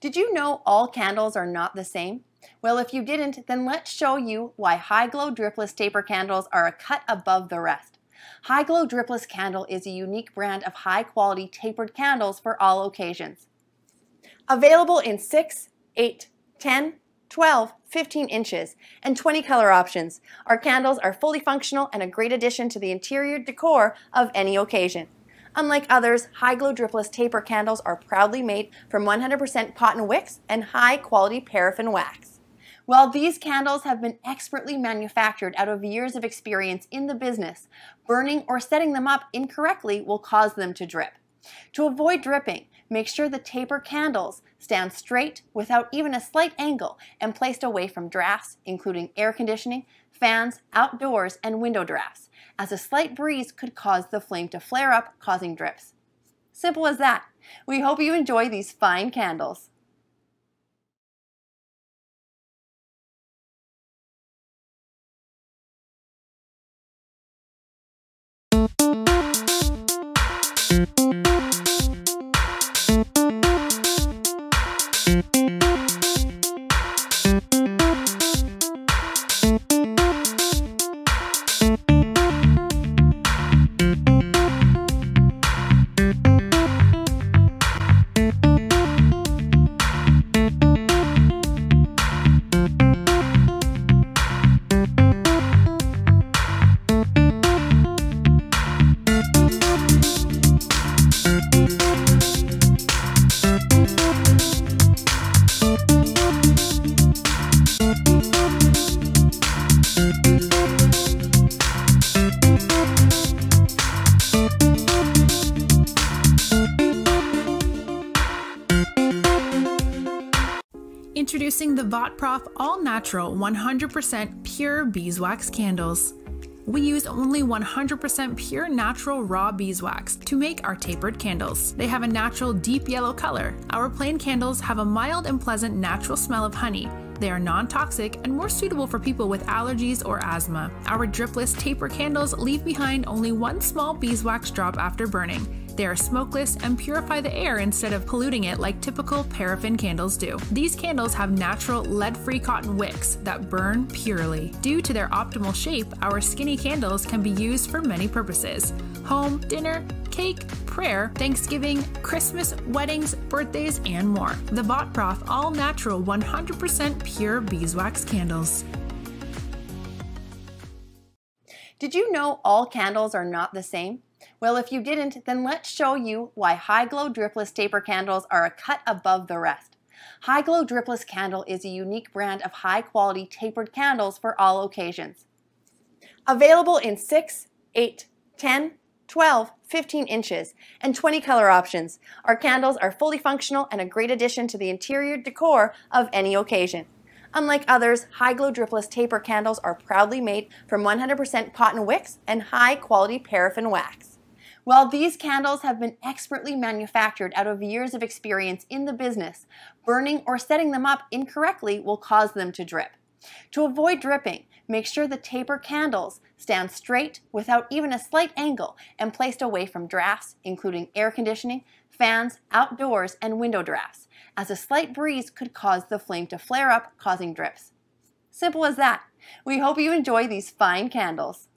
Did you know all candles are not the same? Well, if you didn't, then let's show you why High Glow dripless taper candles are a cut above the rest. High Glow dripless candle is a unique brand of high-quality tapered candles for all occasions. Available in 6, 8, 10, 12, 15 inches, and 20 color options. Our candles are fully functional and a great addition to the interior decor of any occasion. Unlike others, High Glow dripless taper candles are proudly made from 100% cotton wicks and high-quality paraffin wax. While these candles have been expertly manufactured out of years of experience in the business, burning or setting them up incorrectly will cause them to drip. To avoid dripping, make sure the taper candles stand straight without even a slight angle and placed away from drafts, including air conditioning, fans, outdoors, and window drafts, as a slight breeze could cause the flame to flare up, causing drips. Simple as that. We hope you enjoy these fine candles. Introducing the VotProf All Natural 100% Pure Beeswax Candles. We use only 100% pure natural raw beeswax to make our tapered candles. They have a natural deep yellow color. Our plain candles have a mild and pleasant natural smell of honey. They are non-toxic and more suitable for people with allergies or asthma. Our dripless taper candles leave behind only one small beeswax drop after burning. They are smokeless and purify the air instead of polluting it like typical paraffin candles do. These candles have natural lead-free cotton wicks that burn purely. Due to their optimal shape, our skinny candles can be used for many purposes: home, dinner, cake, prayer, Thanksgiving, Christmas, weddings, birthdays, and more. The VotProf All Natural 100% Pure Beeswax Candles. Did you know all candles are not the same? Well, if you didn't, then let's show you why High Glow dripless taper candles are a cut above the rest. High Glow dripless candle is a unique brand of high-quality tapered candles for all occasions. Available in 6, 8, 10, 12, 15 inches, and 20 color options. Our candles are fully functional and a great addition to the interior decor of any occasion. Unlike others, High Glow dripless taper candles are proudly made from 100% cotton wicks and high-quality paraffin wax. While these candles have been expertly manufactured out of years of experience in the business, burning or setting them up incorrectly will cause them to drip. To avoid dripping, make sure the taper candles stand straight without even a slight angle and placed away from drafts, including air conditioning, fans, outdoors, and window drafts, as a slight breeze could cause the flame to flare up, causing drips. Simple as that. We hope you enjoy these fine candles.